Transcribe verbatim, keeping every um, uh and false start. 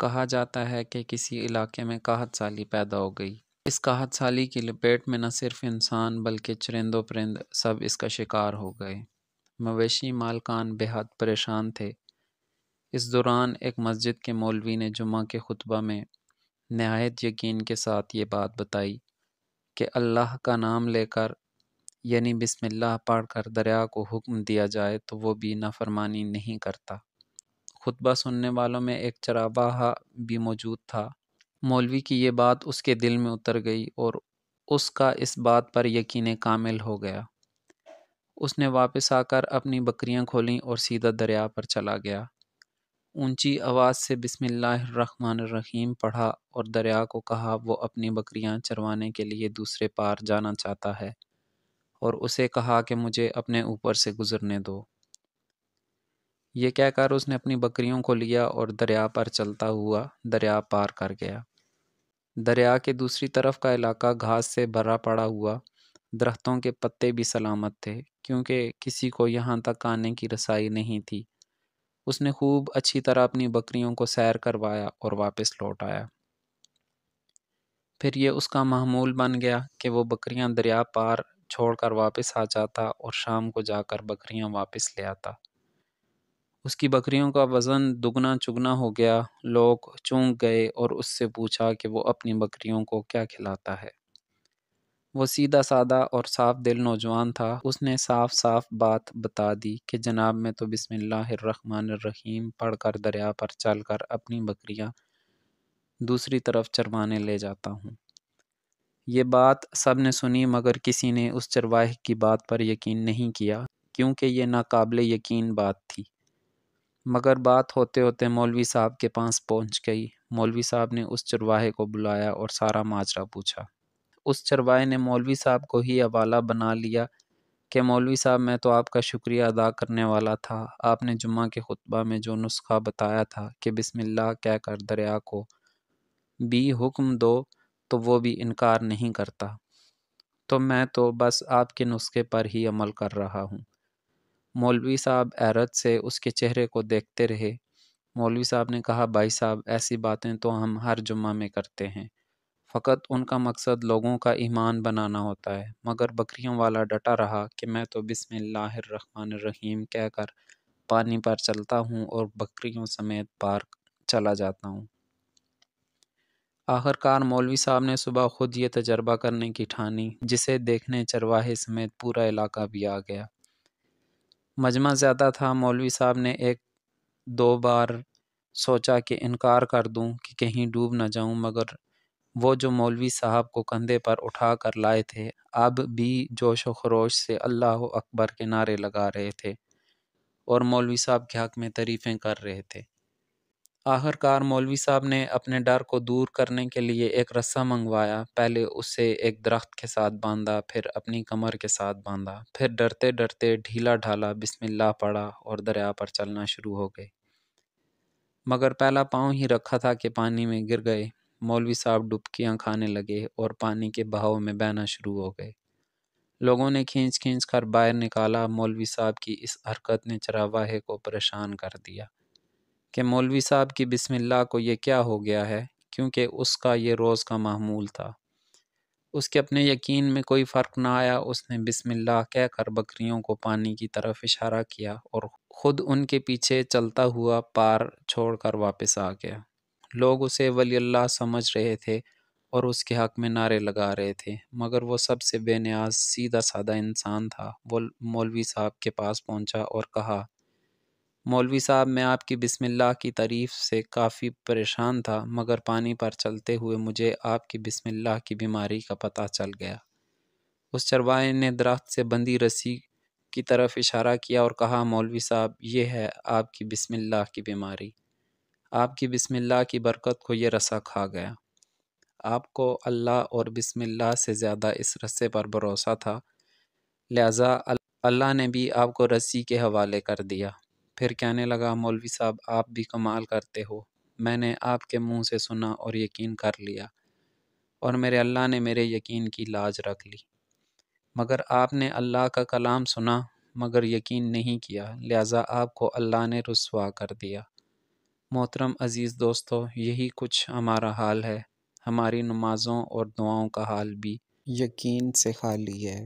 कहा जाता है कि किसी इलाके में काहत साली पैदा हो गई। इस काहत साली की लपेट में न सिर्फ इंसान बल्कि चरिंदो परिंद सब इसका शिकार हो गए। मवेशी मालकान बेहद परेशान थे। इस दौरान एक मस्जिद के मौलवी ने जुम्मा के खुतबा में नहायत यकीन के साथ ये बात बताई कि अल्लाह का नाम लेकर यानी बिस्मिल्लाह पढ़कर दरिया को हुक्म दिया जाए तो वो भी नाफरमानी नहीं करता। खुतबा सुनने वालों में एक चराबाहा भी मौजूद था। मौलवी की ये बात उसके दिल में उतर गई और उसका इस बात पर यकीन कामिल हो गया। उसने वापस आकर अपनी बकरियां खोलीं और सीधा दरिया पर चला गया। ऊंची आवाज़ से बिस्मिल्लाहिर्रहमानिर्रहीम पढ़ा और दरिया को कहा वो अपनी बकरियां चरवाने के लिए दूसरे पार जाना चाहता है, और उसे कहा कि मुझे अपने ऊपर से गुजरने दो। ये कहकर उसने अपनी बकरियों को लिया और दरिया पर चलता हुआ दरिया पार कर गया। दरिया के दूसरी तरफ का इलाका घास से भरा पड़ा हुआ, दरख्तों के पत्ते भी सलामत थे क्योंकि किसी को यहाँ तक आने की रसाई नहीं थी। उसने खूब अच्छी तरह अपनी बकरियों को सैर करवाया और वापस लौट आया। फिर ये उसका मामूल बन गया कि वो बकरियाँ दरिया पार छोड़कर वापस आ जाता और शाम को जाकर बकरियां वापस ले आता। उसकी बकरियों का वज़न दुगना चुगना हो गया। लोग चौंक गए और उससे पूछा कि वो अपनी बकरियों को क्या खिलाता है। वो सीधा सादा और साफ दिल नौजवान था। उसने साफ साफ बात बता दी कि जनाब मैं तो बिस्मिल्लाहिर्रहमानिर्रहीम पढ़कर दरिया पर चलकर अपनी बकरियां दूसरी तरफ चरवाने ले जाता हूँ। ये बात सब ने सुनी मगर किसी ने उस चरवाहे की बात पर यकीन नहीं किया क्योंकि ये नाकाबिले यकीन बात थी। मगर बात होते होते मौलवी साहब के पास पहुंच गई। मौलवी साहब ने उस चरवाहे को बुलाया और सारा माजरा पूछा। उस चरवाहे ने मौलवी साहब को ही हवाला बना लिया कि मौलवी साहब मैं तो आपका शुक्रिया अदा करने वाला था। आपने जुम्मा के खुतबा में जो नुस्खा बताया था कि बिस्मिल्लाह कहकर दरिया को भी हुक्म दो तो वो भी इनकार नहीं करता, तो मैं तो बस आपके नुस्खे पर ही अमल कर रहा हूँ। मौलवी साहब ऐरत से उसके चेहरे को देखते रहे। मौलवी साहब ने कहा भाई साहब ऐसी बातें तो हम हर जुम्मा में करते हैं, फ़कत उनका मकसद लोगों का ईमान बनाना होता है। मगर बकरियों वाला डटा रहा कि मैं तो बिस्मिल्लाहिर्रहमानिर्रहीम कहकर पानी पर चलता हूँ और बकरियों समेत पार चला जाता हूँ। आखिरकार मौलवी साहब ने सुबह खुद ये तजर्बा करने की ठानी, जिसे देखने चरवाहे समेत पूरा इलाका भी आ गया। मजमा ज़्यादा था। मौलवी साहब ने एक दो बार सोचा कि इनकार कर दूं कि कहीं डूब ना जाऊं, मगर वो जो मौलवी साहब को कंधे पर उठा कर लाए थे अब भी जोश व खरोश से अल्लाह अकबर के नारे लगा रहे थे और मौलवी साहब के हक़ में तारीफ़ें कर रहे थे। आखिरकार मौलवी साहब ने अपने डर को दूर करने के लिए एक रस्सा मंगवाया। पहले उसे एक दरख्त के साथ बांधा, फिर अपनी कमर के साथ बांधा, फिर डरते डरते ढीला ढाला बिस्मिल्लाह पढ़ा और दरिया पर चलना शुरू हो गए। मगर पहला पाँव ही रखा था कि पानी में गिर गए। मौलवी साहब डुबकियां खाने लगे और पानी के बहाव में बहना शुरू हो गए। लोगों ने खींच खींच कर बाहर निकाला। मौलवी साहब की इस हरकत ने चरवाहे को परेशान कर दिया कि मौलवी साहब की बिस्मिल्लाह को ये क्या हो गया है, क्योंकि उसका ये रोज़ का मामूल था। उसके अपने यकीन में कोई फ़र्क ना आया। उसने बिस्मिल्लाह कहकर बकरियों को पानी की तरफ इशारा किया और ख़ुद उनके पीछे चलता हुआ पार छोड़कर वापस आ गया। लोग उसे वली अल्लाह समझ रहे थे और उसके हक़ में नारे लगा रहे थे, मगर वो सबसे बेनियाज सीधा सादा इंसान था। वो मौलवी साहब के पास पहुँचा और कहा मौलवी साहब मैं आपकी बिस्मिल्लाह की तारीफ़ से काफ़ी परेशान था, मगर पानी पर चलते हुए मुझे आपकी बिस्मिल्लाह की बीमारी का पता चल गया। उस चरवाहे ने दरख्त से बंधी रस्सी की तरफ इशारा किया और कहा मौलवी साहब ये है आपकी बिस्मिल्लाह की बीमारी। आपकी बिस्मिल्लाह की बरकत को ये रस्सा खा गया। आपको अल्लाह और बिस्मिल्लाह से ज़्यादा इस रस्से पर भरोसा था, लिहाजा अल्लाह ने भी आपको रस्सी के हवाले कर दिया। फिर कहने लगा मौलवी साहब आप भी कमाल करते हो। मैंने आपके मुंह से सुना और यकीन कर लिया, और मेरे अल्लाह ने मेरे यकीन की लाज रख ली। मगर आपने अल्लाह का कलाम सुना मगर यकीन नहीं किया, लिहाजा आपको अल्लाह ने रुसवा कर दिया। मोहतरम अज़ीज़ दोस्तों, यही कुछ हमारा हाल है, हमारी नमाज़ों और दुआओं का हाल भी यकीन से खाली है।